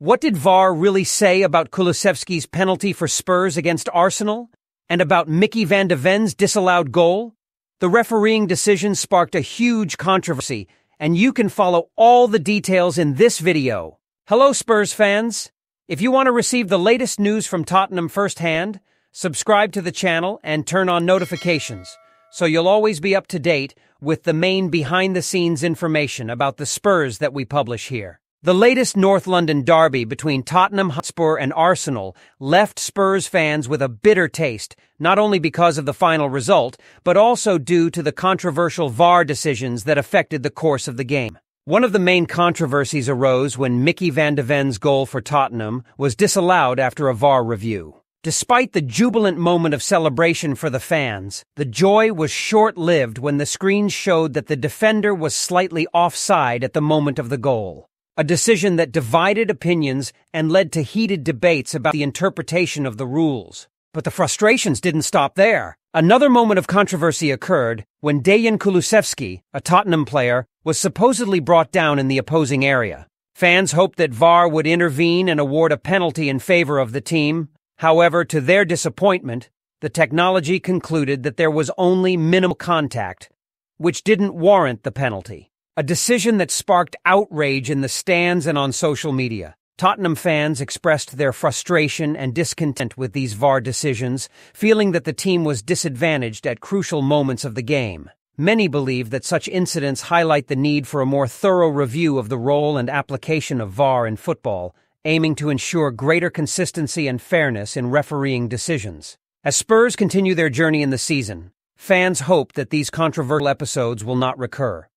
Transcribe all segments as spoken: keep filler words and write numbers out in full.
What did V A R really say about Kulusevski's penalty for Spurs against Arsenal? And about Mickey van de Ven's disallowed goal? The refereeing decision sparked a huge controversy, and you can follow all the details in this video. Hello Spurs fans! If you want to receive the latest news from Tottenham firsthand, subscribe to the channel and turn on notifications, so you'll always be up to date with the main behind-the-scenes information about the Spurs that we publish here. The latest North London derby between Tottenham Hotspur and Arsenal left Spurs fans with a bitter taste, not only because of the final result, but also due to the controversial V A R decisions that affected the course of the game. One of the main controversies arose when Mickey van de Ven's goal for Tottenham was disallowed after a V A R review. Despite the jubilant moment of celebration for the fans, the joy was short-lived when the screens showed that the defender was slightly offside at the moment of the goal. A decision that divided opinions and led to heated debates about the interpretation of the rules. But the frustrations didn't stop there. Another moment of controversy occurred when Dejan Kulusevski, a Tottenham player, was supposedly brought down in the opposing area. Fans hoped that V A R would intervene and award a penalty in favor of the team. However, to their disappointment, the technology concluded that there was only minimal contact, which didn't warrant the penalty. A decision that sparked outrage in the stands and on social media. Tottenham fans expressed their frustration and discontent with these V A R decisions, feeling that the team was disadvantaged at crucial moments of the game. Many believe that such incidents highlight the need for a more thorough review of the role and application of V A R in football, aiming to ensure greater consistency and fairness in refereeing decisions. As Spurs continue their journey in the season, fans hope that these controversial episodes will not recur.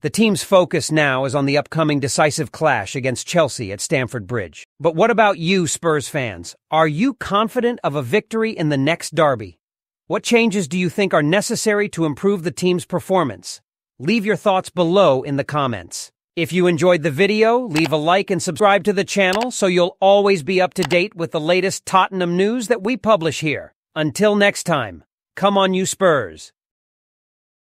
The team's focus now is on the upcoming decisive clash against Chelsea at Stamford Bridge. But what about you, Spurs fans? Are you confident of a victory in the next derby? What changes do you think are necessary to improve the team's performance? Leave your thoughts below in the comments. If you enjoyed the video, leave a like and subscribe to the channel so you'll always be up to date with the latest Tottenham news that we publish here. Until next time, come on you Spurs!